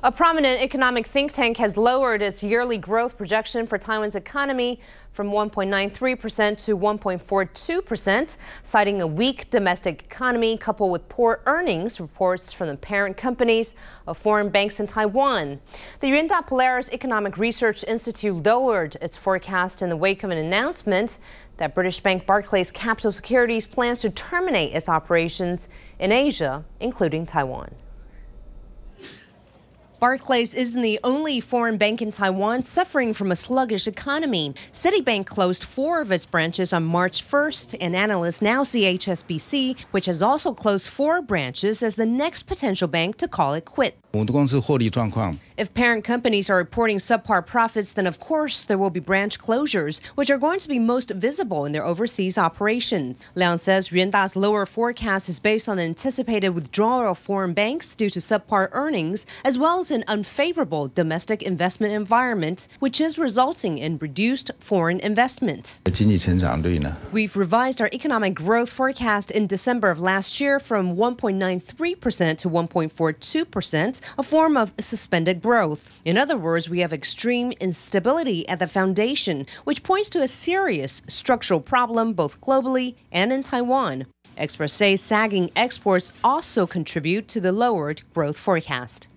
A prominent economic think tank has lowered its yearly growth projection for Taiwan's economy from 1.93% to 1.42%, citing a weak domestic economy coupled with poor earnings reports from the parent companies of foreign banks in Taiwan. The Yuanda Polaris Economic Research Institute lowered its forecast in the wake of an announcement that British bank Barclays Capital Securities plans to terminate its operations in Asia, including Taiwan. Barclays isn't the only foreign bank in Taiwan suffering from a sluggish economy. Citibank closed 4 of its branches on March 1st, and analysts now see HSBC, which has also closed 4 branches, as the next potential bank to call it quits. If parent companies are reporting subpar profits, then of course there will be branch closures, which are going to be most visible in their overseas operations. Leon says Yuanda's lower forecast is based on the anticipated withdrawal of foreign banks due to subpar earnings, as well as an unfavorable domestic investment environment, which is resulting in reduced foreign investment. We've revised our economic growth forecast in December of last year from 1.93% to 1.42%, a form of suspended growth. In other words, we have extreme instability at the foundation, which points to a serious structural problem both globally and in Taiwan. Experts say sagging exports also contribute to the lowered growth forecast.